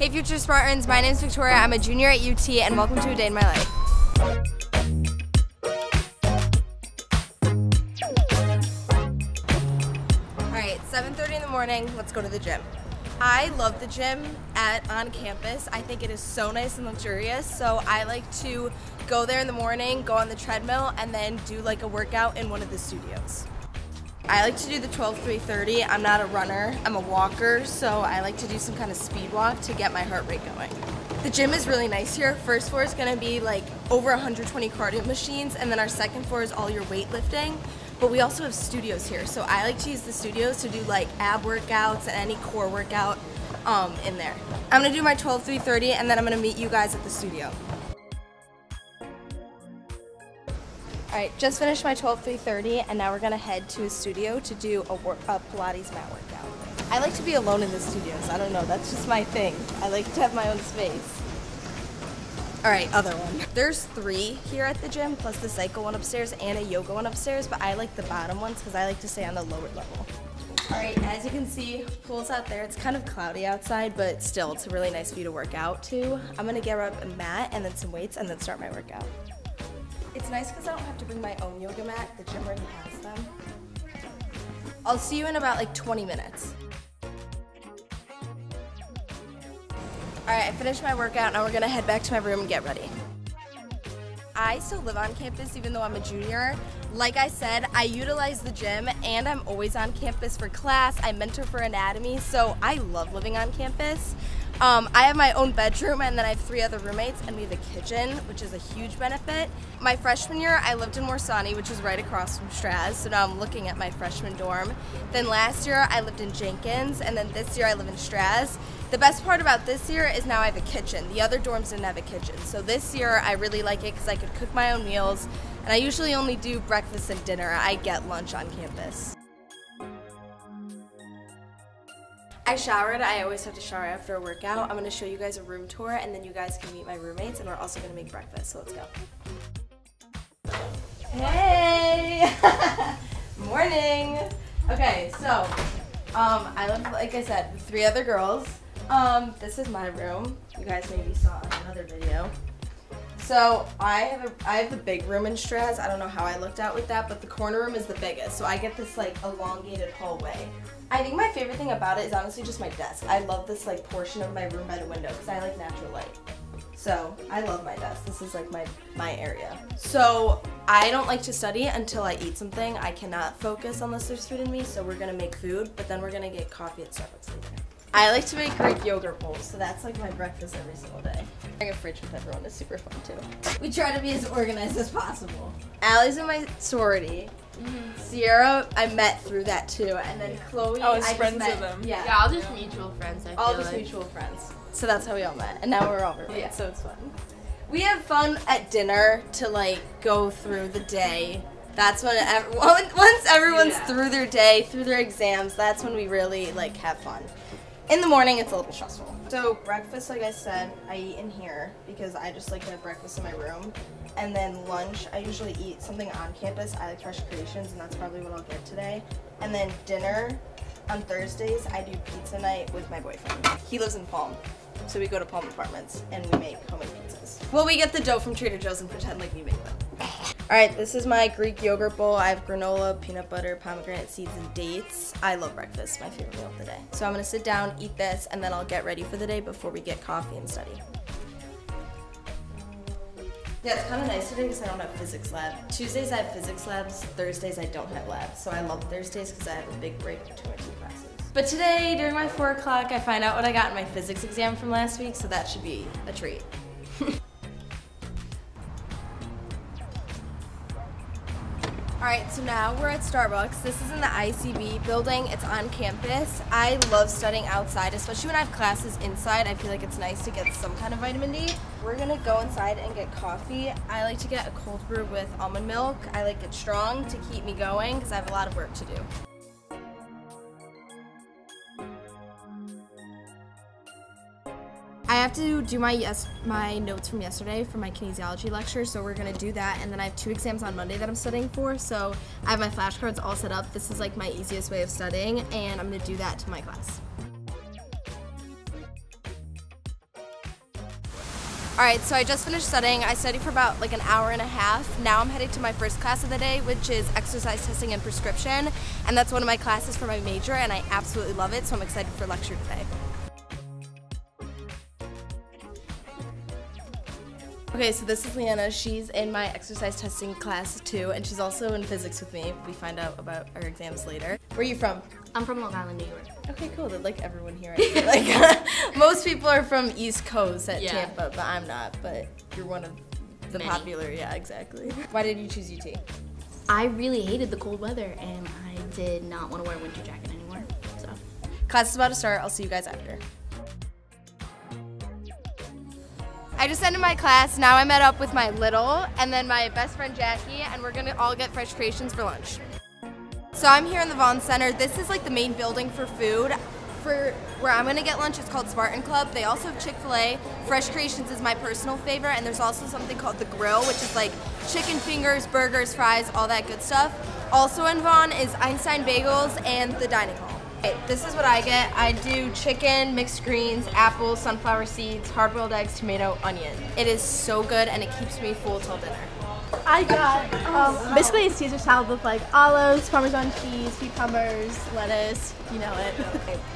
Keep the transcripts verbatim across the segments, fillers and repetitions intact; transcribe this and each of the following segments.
Hey Future Spartans, my name is Victoria, I'm a junior at U T, and welcome to A Day in My Life. Alright, seven thirty in the morning, let's go to the gym. I love the gym at on campus. I think it is so nice and luxurious, so I like to go there in the morning, go on the treadmill, and then do like a workout in one of the studios. I like to do the twelve, three thirty. I'm not a runner, I'm a walker, so I like to do some kind of speed walk to get my heart rate going. The gym is really nice here. First floor is gonna be like over one hundred twenty cardio machines, and then our second floor is all your weightlifting. But we also have studios here, so I like to use the studios to do like ab workouts and any core workout um, in there. I'm gonna do my twelve, three thirty, and then I'm gonna meet you guys at the studio. Alright, just finished my twelve, three thirty, and now we're going to head to a studio to do a, work, a Pilates mat workout. I like to be alone in the studios, I don't know, that's just my thing. I like to have my own space. Alright, other one. There's three here at the gym, plus the cycle one upstairs and a yoga one upstairs, but I like the bottom ones because I like to stay on the lower level. Alright, as you can see, pool's out there. It's kind of cloudy outside, but still, it's a really nice view to work out to. I'm going to get up a mat and then some weights and then start my workout. It's nice because I don't have to bring my own yoga mat, the gym already has them. I'll see you in about like twenty minutes. Alright, I finished my workout, now we're going to head back to my room and get ready. I still live on campus even though I'm a junior. Like I said, I utilize the gym and I'm always on campus for class, I mentor for anatomy, so I love living on campus. Um, I have my own bedroom and then I have three other roommates and we have a kitchen, which is a huge benefit. My freshman year, I lived in Morsani, which is right across from Straz, so now I'm looking at my freshman dorm. Then last year, I lived in Jenkins, and then this year I live in Straz. The best part about this year is now I have a kitchen. The other dorms didn't have a kitchen, so this year I really like it because I could cook my own meals, and I usually only do breakfast and dinner. I get lunch on campus. I showered. I always have to shower after a workout. I'm going to show you guys a room tour and then you guys can meet my roommates, and we're also going to make breakfast, so let's go. Hey! Morning! Okay, so um, I live, like I said, with three other girls. Um, this is my room. You guys maybe saw it in another video. So I have a, I have the big room in Straz. I don't know how I looked out with that, but the corner room is the biggest. So I get this like elongated hallway. I think my favorite thing about it is honestly just my desk. I love this like portion of my room by the window because I like natural light. So I love my desk. This is like my, my area. So I don't like to study until I eat something. I cannot focus unless there's food in me, so we're gonna make food, but then we're gonna get coffee at Starbucks later. I like to make Greek yogurt bowls, so that's like my breakfast every single day. Having a fridge with everyone is super fun too. We try to be as organized as possible. Allie's in my sorority. Mm-hmm. Sierra, I met through that too, and then Chloe. Oh, it's I friends just met, of them. Yeah, yeah, all just mutual friends. I all feel just like. mutual friends. So that's how we all met, and now we're all roommates. Yeah. So it's fun. We have fun at dinner to like go through the day. That's when every, once everyone's yeah. through their day, through their exams. That's when we really like have fun. In the morning, it's a little stressful. So breakfast, like I said, I eat in here because I just like to have breakfast in my room. And then lunch, I usually eat something on campus. I like Fresh Creations, and that's probably what I'll get today. And then dinner, on Thursdays, I do pizza night with my boyfriend. He lives in Palm, so we go to Palm Apartments, and we make homemade pizzas. Well, we get the dough from Trader Joe's and pretend like we make them. All right, this is my Greek yogurt bowl. I have granola, peanut butter, pomegranate seeds, and dates. I love breakfast, my favorite meal of the day. So I'm gonna sit down, eat this, and then I'll get ready for the day before we get coffee and study. Yeah, it's kind of nice today because I don't have physics lab. Tuesdays I have physics labs, Thursdays I don't have labs. So I love Thursdays because I have a big break between my two classes. But today, during my four o'clock, I find out what I got in my physics exam from last week, so that should be a treat. Alright, so now we're at Starbucks. This is in the I C B building. It's on campus. I love studying outside, especially when I have classes inside. I feel like it's nice to get some kind of vitamin D. We're gonna go inside and get coffee. I like to get a cold brew with almond milk. I like it strong to keep me going because I have a lot of work to do. I have to do my yes, my notes from yesterday for my kinesiology lecture, so we're gonna do that, and then I have two exams on Monday that I'm studying for, so I have my flashcards all set up. This is like my easiest way of studying, and I'm gonna do that to my class. Alright, so I just finished studying. I studied for about like an hour and a half. Now I'm headed to my first class of the day, which is exercise testing and prescription. And that's one of my classes for my major, and I absolutely love it, so I'm excited for lecture today. Okay, so this is Leanna. She's in my exercise testing class too, and she's also in physics with me. We find out about our exams later. Where are you from? I'm from Long Island, New York. Okay, cool. They're like everyone here. I feel like most people are from East Coast at yeah. Tampa, but I'm not. But you're one of the Many. popular. Yeah, exactly. Why did you choose U T? I really hated the cold weather, and I did not want to wear a winter jacket anymore. So, class is about to start. I'll see you guys after. I just ended my class, now I met up with my little, and then my best friend Jackie, and we're gonna all get Fresh Creations for lunch. So I'm here in the Vaughn Center. This is like the main building for food. For where I'm gonna get lunch, it's called Spartan Club. They also have Chick-fil-A. Fresh Creations is my personal favorite, and there's also something called The Grill, which is like chicken fingers, burgers, fries, all that good stuff. Also in Vaughn is Einstein Bagels and the dining hall. This is what I get. I do chicken, mixed greens, apples, sunflower seeds, hard-boiled eggs, tomato, onion. It is so good, and it keeps me full till dinner. I got um, basically a Caesar salad with like olives, Parmesan cheese, cucumbers, lettuce, you know it.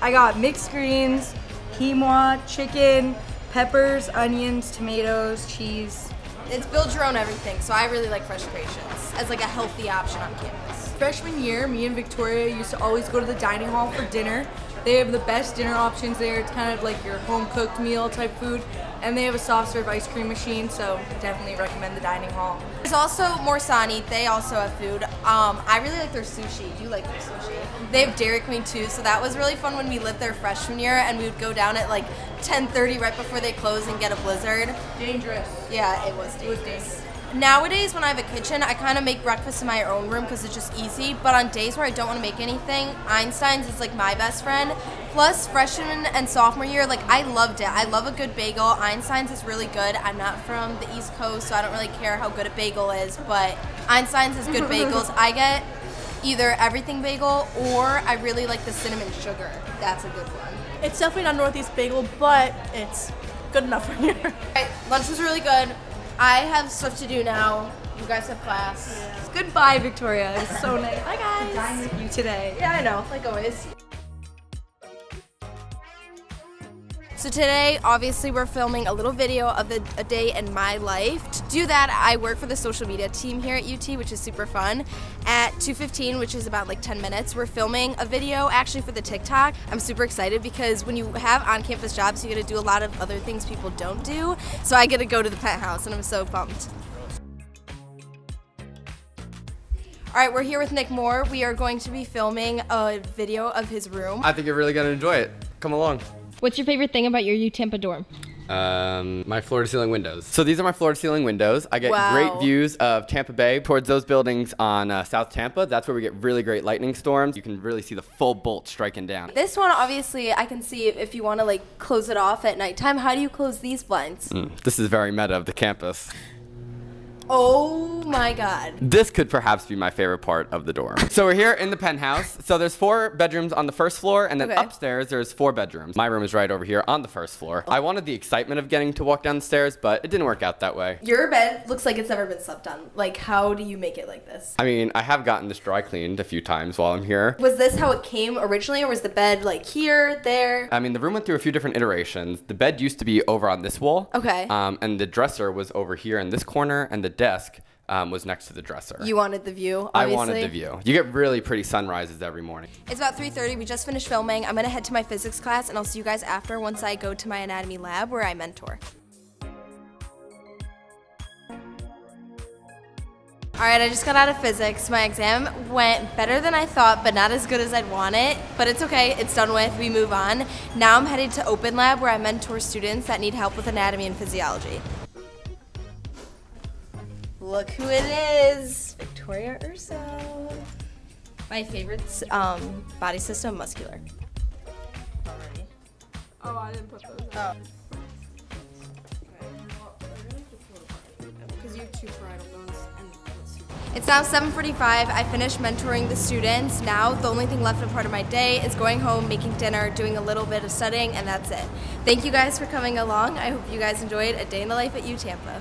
I got mixed greens, quinoa, chicken, peppers, onions, tomatoes, cheese. It's build your own everything, so I really like Fresh Creations as like a healthy option on campus. Freshman year, me and Victoria used to always go to the dining hall for dinner. They have the best dinner options there. It's kind of like your home-cooked meal type food, and they have a soft-serve ice cream machine, so definitely recommend the dining hall. There's also Morsani. They also have food. Um, I really like their sushi. You like their sushi. They have Dairy Queen too, so that was really fun when we lived there freshman year, and we would go down at like ten thirty right before they close and get a blizzard. Dangerous. Yeah, it was dangerous. It was dangerous. Nowadays, when I have a kitchen, I kind of make breakfast in my own room because it's just easy, but on days where I don't want to make anything, Einstein's is like my best friend. Plus, freshman and sophomore year, like I loved it. I love a good bagel. Einstein's is really good. I'm not from the East Coast, so I don't really care how good a bagel is, but Einstein's is good bagels. I get either everything bagel or I really like the cinnamon sugar. That's a good one. It's definitely not Northeast bagel, but it's good enough for here. All right, lunch was really good. I have stuff to do now. You guys have class. Yeah. Goodbye, Victoria. It's so nice. Bye, guys. Dine with you today. Yeah, I know. Like always. So today, obviously, we're filming a little video of the, a day in my life. To do that, I work for the social media team here at U T, which is super fun. At two fifteen, which is about like ten minutes, we're filming a video actually for the TikTok. I'm super excited because when you have on-campus jobs, you get to do a lot of other things people don't do. So I get to go to the penthouse, and I'm so pumped. All right, we're here with Nick Moore. We are going to be filming a video of his room. I think you're really gonna enjoy it. Come along. What's your favorite thing about your U Tampa dorm? Um, my floor-to-ceiling windows. So these are my floor-to-ceiling windows. I get wow. great views of Tampa Bay towards those buildings on uh, South Tampa. That's where we get really great lightning storms. You can really see the full bolt striking down. This one, obviously, I can see if you want to like close it off at nighttime. How do you close these blinds? Mm, this is very meta of the campus. Oh my God. This could perhaps be my favorite part of the dorm. So we're here in the penthouse. So there's four bedrooms on the first floor, and then okay. upstairs there's four bedrooms. My room is right over here on the first floor. Oh. I wanted the excitement of getting to walk down the stairs, but it didn't work out that way. Your bed looks like it's never been slept on. Like, how do you make it like this? I mean, I have gotten this dry cleaned a few times while I'm here. Was this how it came originally, or was the bed like here, there? I mean, the room went through a few different iterations. The bed used to be over on this wall. Okay. Um, and the dresser was over here in this corner, and the desk um, was next to the dresser. You wanted the view, obviously. I wanted the view. You get really pretty sunrises every morning. It's about three thirty. We just finished filming. I'm going to head to my physics class, and I'll see you guys after once I go to my anatomy lab where I mentor. All right, I just got out of physics. My exam went better than I thought, but not as good as I'd want it. But it's okay, it's done with, we move on. Now I'm headed to Open Lab where I mentor students that need help with anatomy and physiology. Look who it is, Victoria Urso. My favorite um, body system, muscular. Already. Oh, I didn't put those out. Because you have two parietal bones. It's now seven forty-five. I finished mentoring the students. Now the only thing left in part of my day is going home, making dinner, doing a little bit of studying, and that's it. Thank you guys for coming along. I hope you guys enjoyed a day in the life at U Tampa.